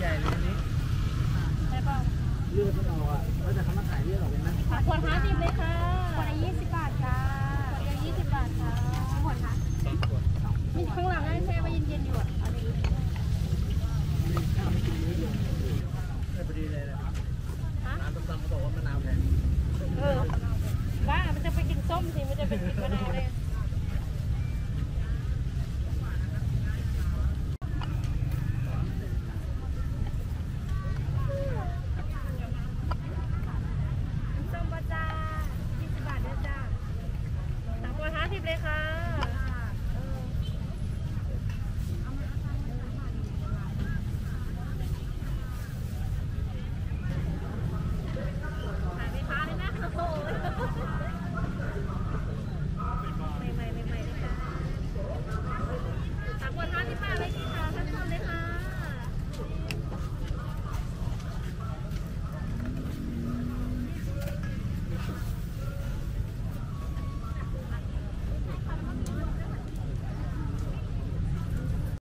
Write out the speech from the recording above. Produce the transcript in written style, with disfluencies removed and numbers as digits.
ใหญ่เลยนี้ใช่ป่ะเลือดมันออกอ่ะเราจะทำมาขายเลือดออกเลยนะขวด50เลยค่ะขวดละ20 บาทค่ะขวดละ20 บาทค่ะ